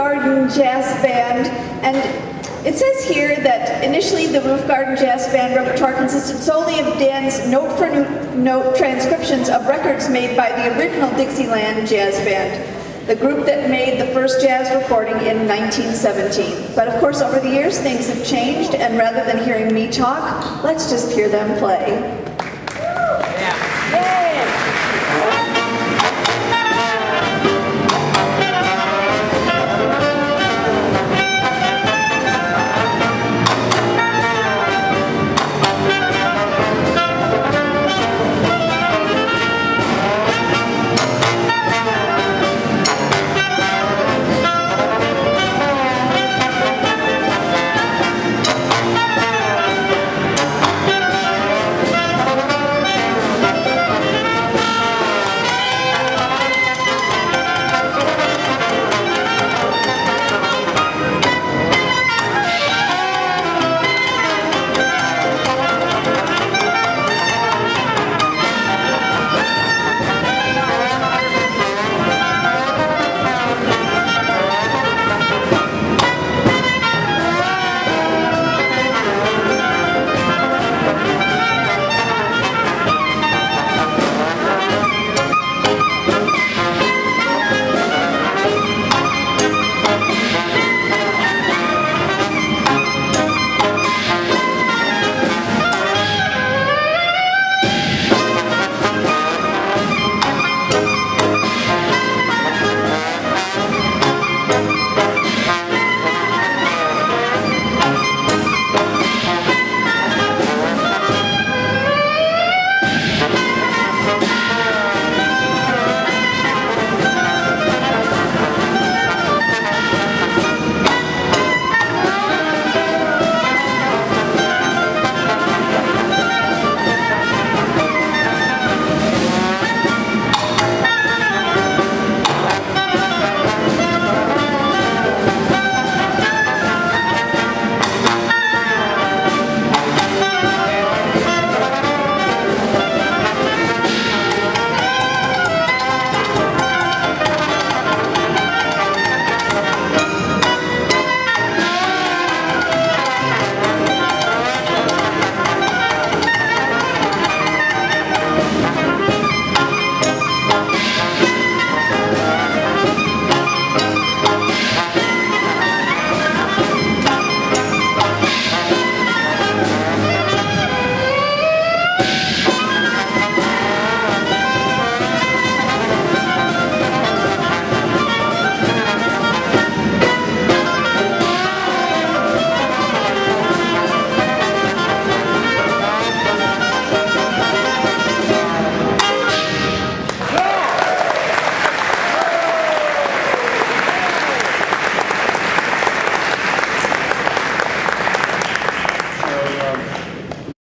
Garden Jazz Band, and it says here that initially the Roof Garden Jazz Band repertoire consisted solely of dance note-for-note transcriptions of records made by the Original Dixieland Jazz Band, the group that made the first jazz recording in 1917. But of course, over the years, things have changed, and rather than hearing me talk, let's just hear them play. Yeah. Yay.